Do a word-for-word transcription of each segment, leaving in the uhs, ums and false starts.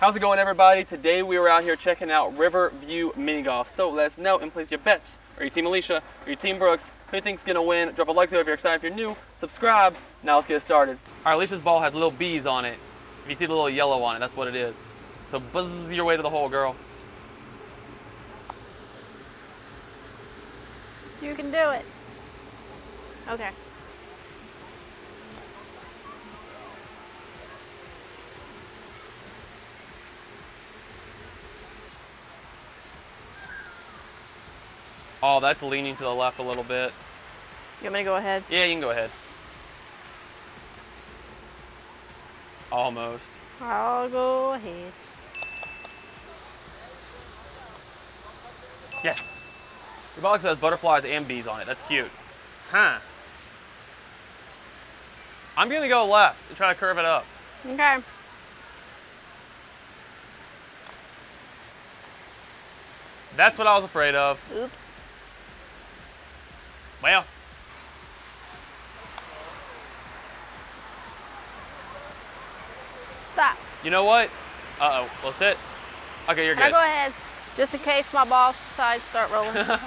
How's it going, everybody? Today we were out here checking out Riverview Mini Golf. So let us know and place your bets. Are you Team Elisha? Are you Team Brooks? Who do you think's gonna win? Drop a like there if you're excited. If you're new, subscribe. Now let's get started. All right, Elisha's ball has little bees on it. If you see the little yellow on it, that's what it is. So buzz your way to the hole, girl. You can do it. Okay. Oh, that's leaning to the left a little bit. You want me to go ahead? Yeah, you can go ahead. Almost. I'll go ahead. Yes. Your box has butterflies and bees on it. That's cute. Huh. I'm going to go left and try to curve it up. Okay. That's what I was afraid of. Oops. Well. Stop. You know what? Uh-oh. Well, sit. Okay, you're good. I'll go ahead, just in case my ball sides start rolling. Well,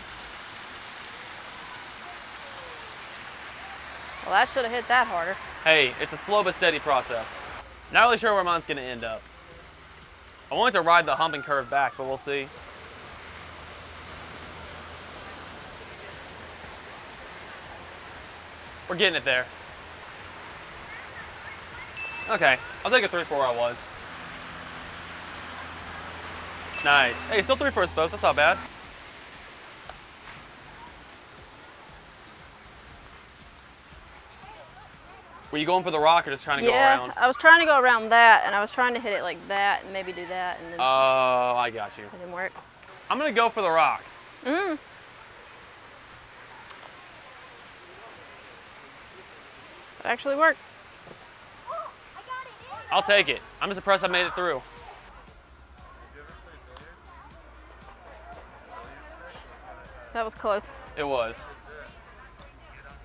I should have hit that harder. Hey, it's a slow but steady process. Not really sure where mine's going to end up. I wanted to ride the hump and curve back, but we'll see. We're getting it there. Okay, I'll take a three four where I was. Nice. Hey, still three for us both, that's not bad. Were you going for the rock or just trying to yeah, go around? Yeah, I was trying to go around that, and I was trying to hit it like that and maybe do that. And then oh, I got you. It didn't work. I'm going to go for the rock. Mm-hmm. It actually worked. I'll take it. I'm surprised I made it through. That was close. It was.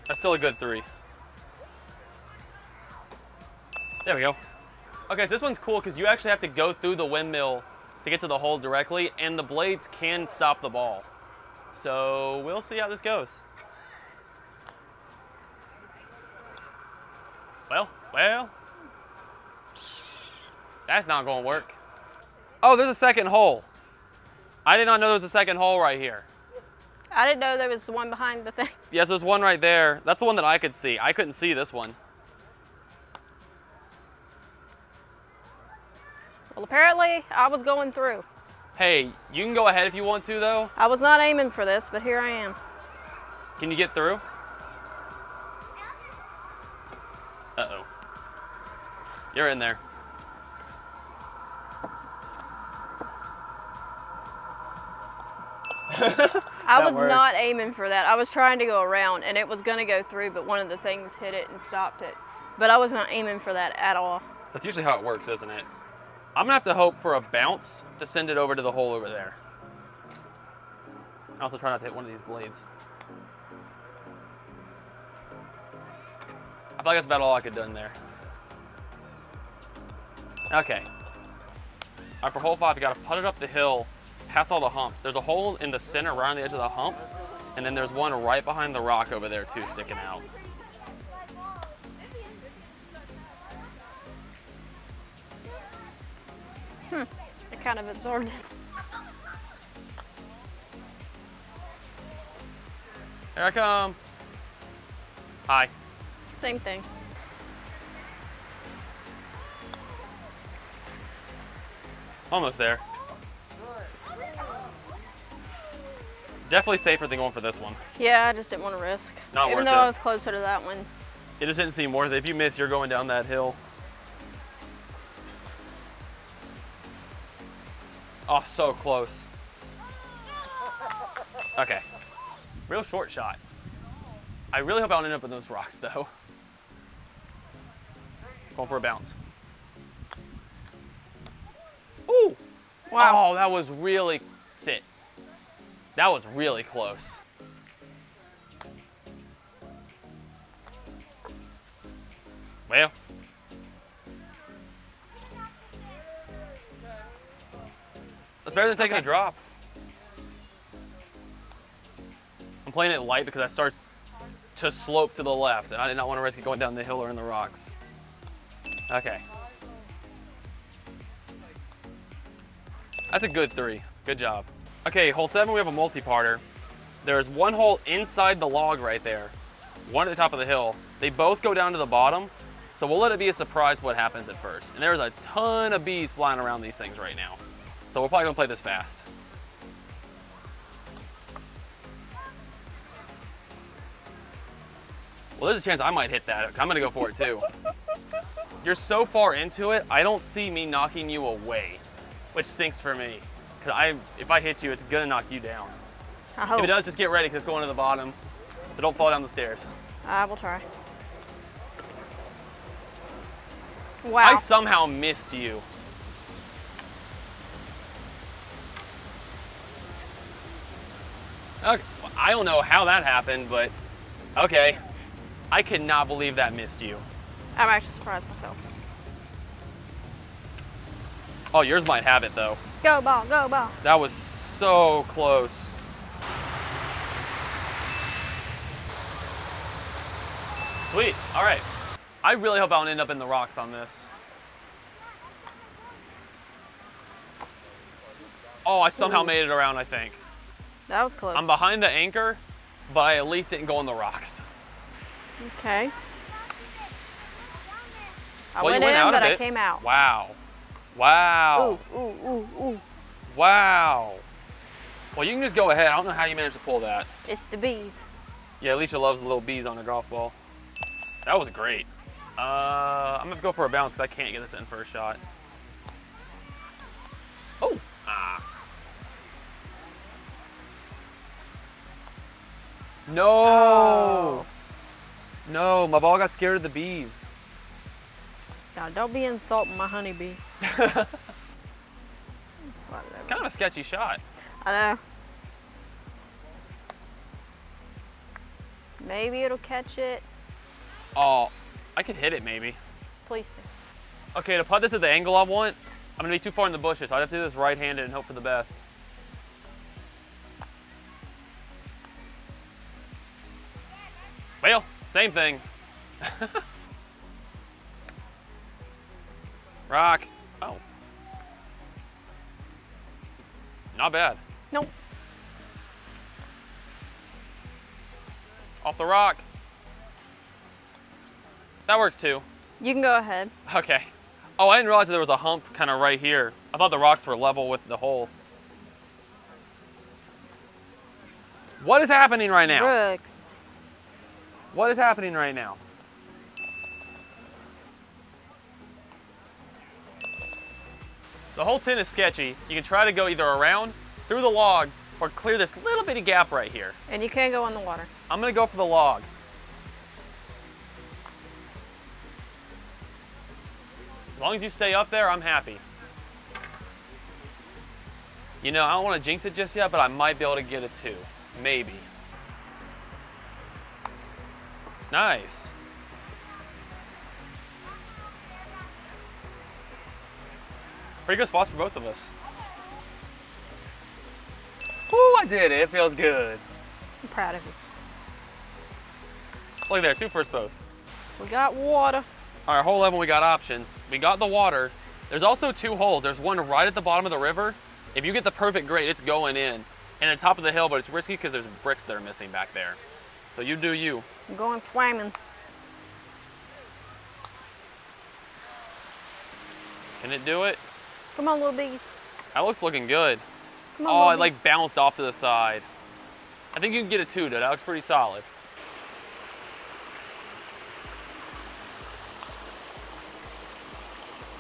That's still a good three. There we go. Okay, so this one's cool because you actually have to go through the windmill to get to the hole directly, and the blades can stop the ball. So we'll see how this goes. Well, well, that's not gonna work. Oh, there's a second hole. I did not know there was a second hole right here. I didn't know there was one behind the thing. Yes, there's one right there. That's the one that I could see. I couldn't see this one. Well, apparently I was going through. Hey, you can go ahead if you want to though. I was not aiming for this, but here I am. Can you get through? Uh-oh. You're in there. I was works. not aiming for that. I was trying to go around, and it was going to go through, but one of the things hit it and stopped it. But I was not aiming for that at all. That's usually how it works, isn't it? I'm going to have to hope for a bounce to send it over to the hole over there. I also try not to hit one of these blades. I feel like that's about all I could have done there. Okay. All right, for hole five, you got to putt it up the hill, past all the humps. There's a hole in the center, right on the edge of the hump, and then there's one right behind the rock over there, too, sticking out. Hmm, I kind of absorbed it. Here I come. Hi. Same thing. Almost there. Definitely safer than going for this one. Yeah, I just didn't want to risk. Not Even worth though it. I was closer to that one. It just didn't seem worth it. If you miss, you're going down that hill. Oh, so close. Okay. Real short shot. I really hope I don't end up with those rocks, though. Going for a bounce. Ooh! Wow. Oh, that was really... Sit. That was really close. Well. That's better than taking okay. a drop. I'm playing it light because that starts to slope to the left, and I did not want to risk it going down the hill or in the rocks. Okay. That's a good three. Good job. Okay, hole seven, we have a multi-parter. There's one hole inside the log right there, one at the top of the hill. They both go down to the bottom, so we'll let it be a surprise what happens at first. And there's a ton of bees flying around these things right now. So we're probably gonna play this fast. Well, there's a chance I might hit that. I'm gonna go for it too. You're so far into it, I don't see me knocking you away, which stinks for me. Cause I, if I hit you, it's gonna knock you down. I hope. If it does, just get ready, cause it's going to the bottom. So don't fall down the stairs. I will try. Wow. I somehow missed you. Okay. I don't know how that happened, but okay. I cannot believe that missed you. I'm actually surprised myself. Oh, yours might have it though. Go ball, go ball. That was so close. Sweet, all right. I really hope I don't end up in the rocks on this. Oh, I somehow Ooh. made it around, I think. That was close. I'm behind the anchor, but I at least didn't go in the rocks. Okay. I well, went, went in, out but I came out. Wow. Wow. Ooh, ooh, ooh, ooh. Wow. Well, you can just go ahead. I don't know how you managed to pull that. It's the bees. Yeah, Elisha loves the little bees on her golf ball. That was great. Uh, I'm gonna go for a bounce because I can't get this in for a shot. Oh, ah. No. Oh. No, my ball got scared of the bees. God, don't be insulting my honeybees. It's kind of a sketchy shot. I know. Maybe it'll catch it. Oh, I could hit it maybe. Please do. Okay, to putt this at the angle I want, I'm gonna be too far in the bushes. So I'd have to do this right-handed and hope for the best. Well, same thing. Rock. Oh. Not bad. Nope. Off the rock. That works too. You can go ahead. Okay. Oh, I didn't realize that there was a hump kind of right here. I thought the rocks were level with the hole. What is happening right now? Brooks. What is happening right now? So hole ten is sketchy. You can try to go either around, through the log, or clear this little bitty gap right here. And you can go on the water. I'm gonna go for the log. As long as you stay up there, I'm happy. You know, I don't want to jinx it just yet, but I might be able to get a two, maybe. Nice. Pretty good spots for both of us. Ooh, I did it, it feels good. I'm proud of you. Look there, two first both. We got water. All right, hole eleven, we got options. We got the water. There's also two holes. There's one right at the bottom of the river. If you get the perfect grade, it's going in. And the top of the hill, but it's risky because there's bricks that are missing back there. So you do you. I'm going swimming. Can it do it? Come on, little bees. That looks looking good. Come on, oh, it bees. Like bounced off to the side. I think you can get a two, dude. That looks pretty solid.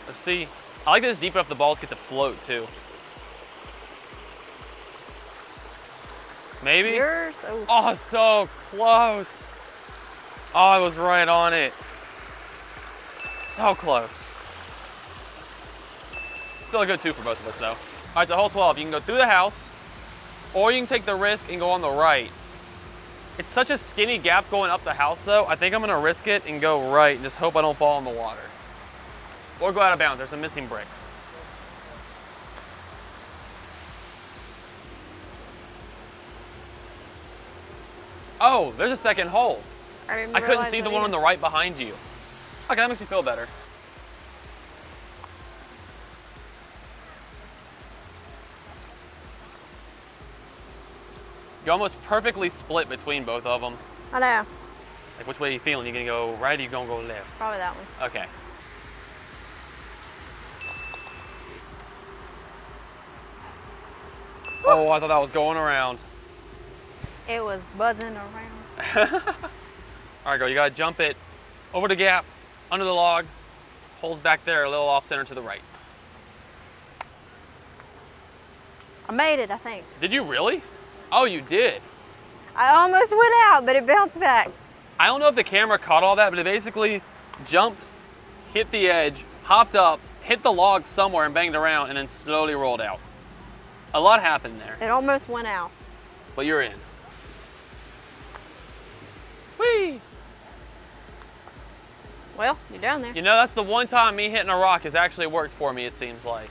Let's see. I like that it's deep enough the balls get to float too. Maybe? Yours? Oh. Oh, so close. Oh, I was right on it. So close. Still a good two for both of us though. All right, so hole twelve, you can go through the house or you can take the risk and go on the right. It's such a skinny gap going up the house though. I think I'm gonna risk it and go right and just hope I don't fall in the water. Or go out of bounds, there's some missing bricks. Oh, there's a second hole. I, I couldn't see the one on the right behind you. Okay, that makes me feel better. You almost perfectly split between both of them. I know. Like, which way are you feeling? You gonna go right or you gonna go left? Probably that one. Okay. Woo. Oh, I thought that was going around. It was buzzing around. All right, girl, you gotta jump it over the gap, under the log, holes back there, a little off center to the right. I made it, I think. Did you really? Oh, you did. I almost went out, but it bounced back. I don't know if the camera caught all that, but it basically jumped, hit the edge, hopped up, hit the log somewhere and banged around, and then slowly rolled out. A lot happened there. It almost went out. But you're in. Whee! Well, you're down there. You know, that's the one time me hitting a rock has actually worked for me, it seems like.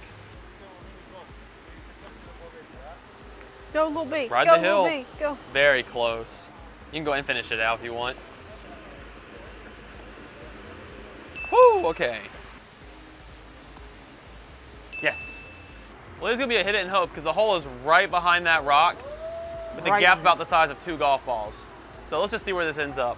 Go, little B. Ride go, the hill. Little B. Go. Very close. You can go and finish it out if you want. Woo, okay. Yes. Well, there's going to be a hit it and hope because the hole is right behind that rock with a right gap about the size of two golf balls. So let's just see where this ends up.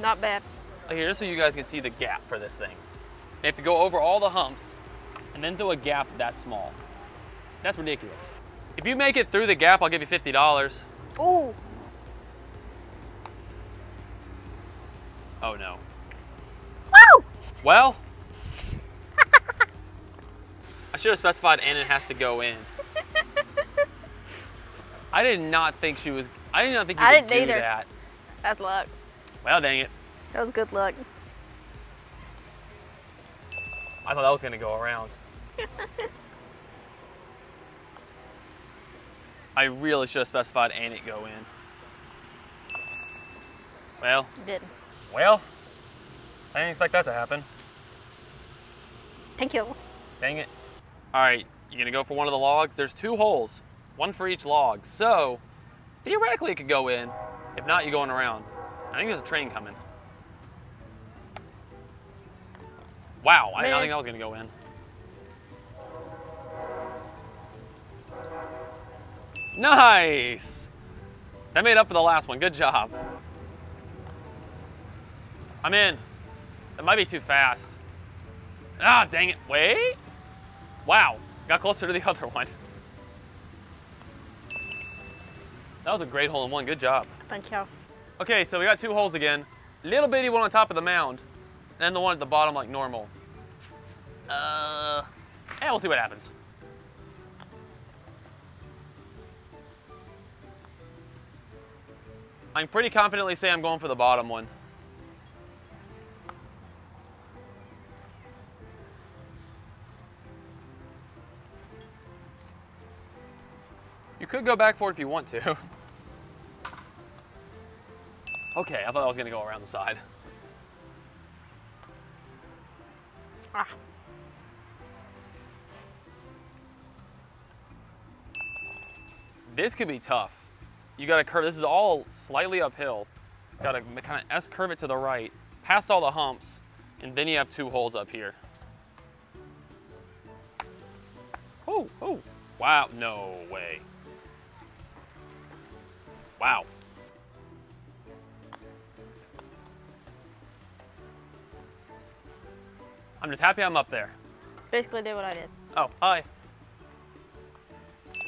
Not bad. Here, just so you guys can see the gap for this thing. They have to go over all the humps and then through a gap that small. That's ridiculous. If you make it through the gap, I'll give you fifty dollars. Ooh. Oh, no. Woo! Well, I should have specified and it has to go in. I did not think she was, I did not think you I would didn't do either. that. That's luck. Well, dang it. That was good luck. I thought that was gonna go around. I really should have specified and it go in. Well. You didn't. Well, I didn't expect that to happen. Thank you. Dang it. All right, you're gonna go for one of the logs. There's two holes, one for each log. So, theoretically it could go in. If not, you're going around. I think there's a train coming. Wow, I did not think that was gonna go in. Nice! That made up for the last one, good job. I'm in. That might be too fast. Ah, dang it, wait. Wow, got closer to the other one. That was a great hole in one, good job. Thank you. Okay, so we got two holes again. Little bitty one on top of the mound. And the one at the bottom like normal. Uh, and we'll see what happens. I can pretty confidently say I'm going for the bottom one. You could go back for it if you want to. Okay, I thought I was gonna go around the side. Ah. This could be tough. You gotta curve, this is all slightly uphill. Gotta kind of S curve it to the right, past all the humps, and then you have two holes up here. Oh, oh, wow, no way. Wow. I'm just happy I'm up there. Basically did what I did. Oh, hi.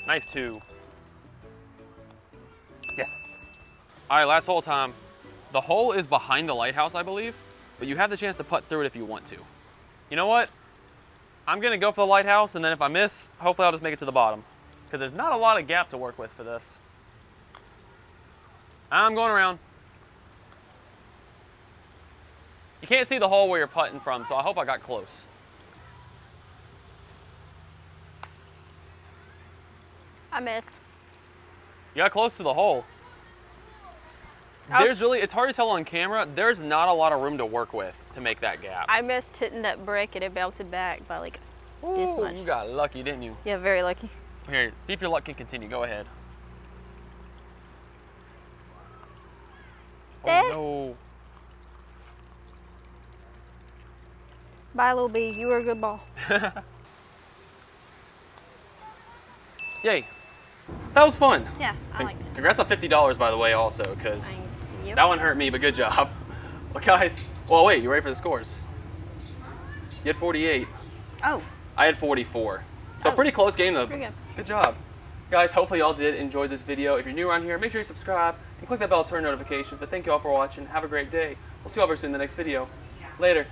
Nice two. Yes. All right, last hole time. The hole is behind the lighthouse, I believe, but you have the chance to putt through it if you want to. You know what? I'm gonna go for the lighthouse, and then if I miss, hopefully I'll just make it to the bottom, because there's not a lot of gap to work with for this. I'm going around. You can't see the hole where you're putting from, so I hope I got close. I missed. You got close to the hole. There's really, it's hard to tell on camera, there's not a lot of room to work with to make that gap. I missed hitting that brick and it bounced back by like Ooh, this much. You got lucky, didn't you? Yeah, very lucky. Here, see if your luck can continue. Go ahead. There. Oh, no. Bye, little B. You were a good ball. Yay. That was fun. Yeah, I liked it. Congrats on fifty dollars, by the way, also, because that one hurt me, but good job. Well, guys, well, wait, you ready for the scores? You had forty-eight. Oh. I had forty-four. So oh. pretty close game, though. Pretty good. Good job. Guys, hopefully y'all did enjoy this video. If you're new around here, make sure you subscribe and click that bell to turn notifications. But thank you all for watching. Have a great day. We'll see y'all very soon in the next video. Later.